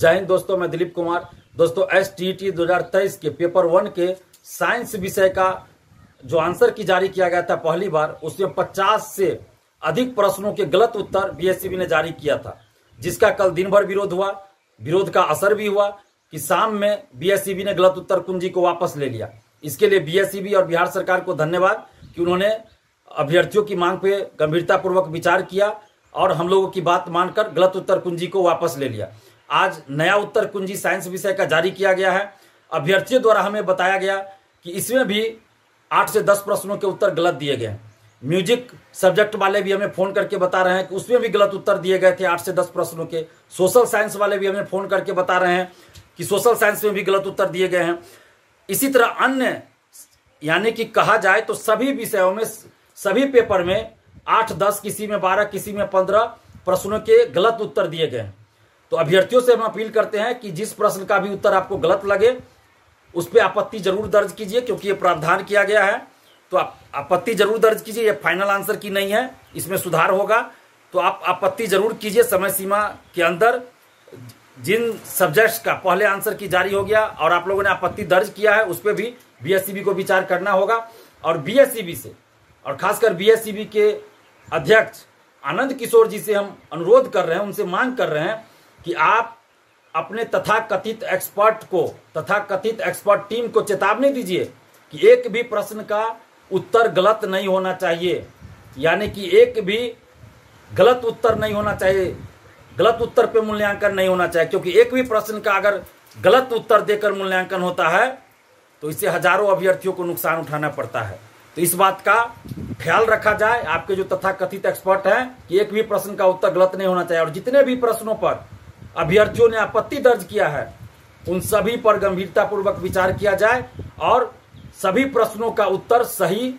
जय हिंद दोस्तों, मैं दिलीप कुमार। दोस्तों एसटीटी 2023 के पेपर 1 के साइंस विषय का जो आंसर की जारी किया गया था पहली बार, उसमें 50 से अधिक प्रश्नों के गलत उत्तर बीएससीबी ने जारी किया था, जिसका कल दिन भर विरोध हुआ। विरोध का असर भी हुआ कि शाम में बीएससीबी ने गलत उत्तर कुंजी को वापस ले लिया। इसके लिए बीएससीबी और बिहार सरकार को धन्यवाद कि उन्होंने अभ्यर्थियों की मांग पे गंभीरतापूर्वक विचार किया और हम लोगों की बात मानकर गलत उत्तर कुंजी को वापस ले लिया। आज नया उत्तर कुंजी साइंस विषय का जारी किया गया है। अभ्यर्थियों द्वारा हमें बताया गया कि इसमें भी 8 से 10 प्रश्नों के उत्तर गलत दिए गए हैं। म्यूजिक सब्जेक्ट वाले भी हमें फोन करके बता रहे हैं कि उसमें भी गलत उत्तर दिए गए थे 8 से 10 प्रश्नों के। सोशल साइंस वाले भी हमें फोन करके बता रहे हैं कि सोशल साइंस में भी गलत उत्तर दिए गए हैं। इसी तरह अन्य, यानी कि कहा जाए तो सभी विषयों में, सभी पेपर में 8-10, किसी में 12, किसी में 15 प्रश्नों के गलत उत्तर दिए गए हैं। तो अभ्यर्थियों से हम अपील करते हैं कि जिस प्रश्न का भी उत्तर आपको गलत लगे उस पर आपत्ति जरूर दर्ज कीजिए, क्योंकि ये प्रावधान किया गया है। तो आप आपत्ति जरूर दर्ज कीजिए। ये फाइनल आंसर की नहीं है, इसमें सुधार होगा, तो आप आपत्ति जरूर कीजिए। समय सीमा के अंदर जिन सब्जेक्ट्स का पहले आंसर की जारी हो गया और आप लोगों ने आपत्ति दर्ज किया है, उस पर भी बीएससीबी को विचार करना होगा। और बीएससीबी से, और खासकर बीएससीबी के अध्यक्ष आनंद किशोर जी से हम अनुरोध कर रहे हैं, उनसे मांग कर रहे हैं कि आप अपने तथाकथित एक्सपर्ट को, तथाकथित एक्सपर्ट टीम को चेतावनी दीजिए कि एक भी प्रश्न का उत्तर गलत नहीं होना चाहिए, यानी कि एक भी गलत उत्तर नहीं होना चाहिए, गलत उत्तर पे मूल्यांकन नहीं होना चाहिए। क्योंकि एक भी प्रश्न का अगर गलत उत्तर देकर मूल्यांकन होता है तो इससे हजारों अभ्यर्थियों को नुकसान उठाना पड़ता है। तो इस बात का ख्याल रखा जाए, आपके जो तथाकथित एक्सपर्ट हैं, कि एक भी प्रश्न का उत्तर गलत नहीं होना चाहिए। और जितने भी प्रश्नों पर अभ्यर्थियों ने आपत्ति दर्ज किया है, उन सभी पर गंभीरतापूर्वक विचार किया जाए और सभी प्रश्नों का उत्तर सही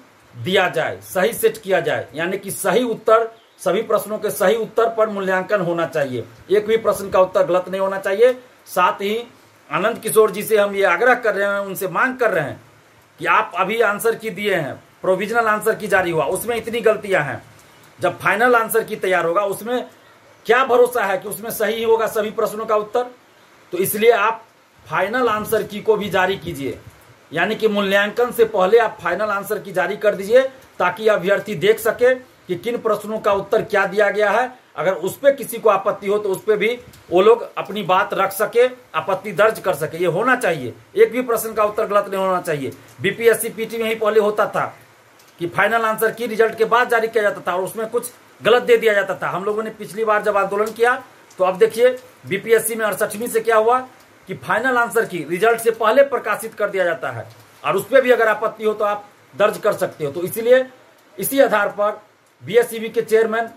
दिया जाए, सही सेट किया जाए, यानी कि सही उत्तर, सभी प्रश्नों के सही उत्तर पर मूल्यांकन होना चाहिए। एक भी प्रश्न का उत्तर गलत नहीं होना चाहिए। साथ ही आनंद किशोर जी से हम ये आग्रह कर रहे हैं, उनसे मांग कर रहे हैं कि आप अभी आंसर की दिए हैं, प्रोविजनल आंसर की जारी हुआ, उसमें इतनी गलतियां हैं, जब फाइनल आंसर की तैयार होगा उसमें क्या भरोसा है कि उसमें सही होगा सभी प्रश्नों का उत्तर। तो इसलिए आप फाइनल आंसर की को भी जारी कीजिए, यानी कि मूल्यांकन से पहले आप फाइनल आंसर की जारी कर दीजिए, ताकि अभ्यर्थी देख सके कि किन प्रश्नों का उत्तर क्या दिया गया है। अगर उस पर किसी को आपत्ति हो तो उस पर भी वो लोग अपनी बात रख सके, आपत्ति दर्ज कर सके। ये होना चाहिए, एक भी प्रश्न का उत्तर गलत नहीं होना चाहिए। बीपीएससी पीटी में ही पहले होता था कि फाइनल आंसर की रिजल्ट के बाद जारी किया जाता था और उसमें कुछ गलत दे दिया जाता था। हम लोगों ने पिछली बार जब आंदोलन किया तो अब देखिए बीपीएससी में 68वीं से क्या हुआ कि फाइनल आंसर की रिजल्ट से पहले प्रकाशित कर दिया जाता है और उस पर भी अगर आपत्ति हो तो आप दर्ज कर सकते हो। तो इसीलिए इसी आधार पर बीएससीबी के चेयरमैन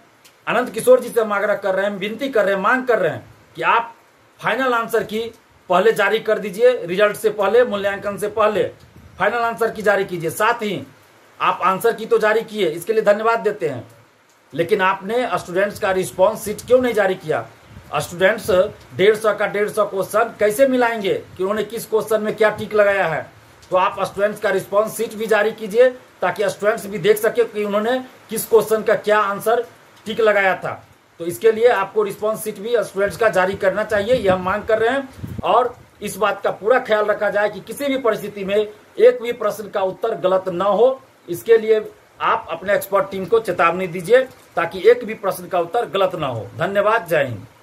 आनंद किशोर जी से हम आग्रह कर रहे हैं, विनती कर रहे हैं, मांग कर रहे हैं कि आप फाइनल आंसर की पहले जारी कर दीजिए, रिजल्ट से पहले, मूल्यांकन से पहले फाइनल आंसर की जारी कीजिए। साथ ही आप आंसर की तो जारी किए, इसके लिए धन्यवाद देते हैं, लेकिन आपने स्टूडेंट्स का रिस्पांस शीट क्यों नहीं जारी किया? स्टूडेंट्स 150 का 150 क्वेश्चन कैसे मिलाएंगे कि उन्होंने किस क्वेश्चन में क्या टिक लगाया है? तो आप स्टूडेंट्स का रिस्पांस शीट भी जारी कीजिए, ताकि स्टूडेंट्स भी देख सके कि उन्होंने किस क्वेश्चन का क्या आंसर टिक लगाया था। तो इसके लिए आपको रिस्पांस शीट भी स्टूडेंट्स का जारी करना चाहिए, यह हम मांग कर रहे हैं। और इस बात का पूरा ख्याल रखा जाए कि किसी भी परिस्थिति में एक भी प्रश्न का उत्तर गलत न हो। इसके लिए आप अपने एक्सपर्ट टीम को चेतावनी दीजिए, ताकि एक भी प्रश्न का उत्तर गलत ना हो। धन्यवाद, जय हिंद।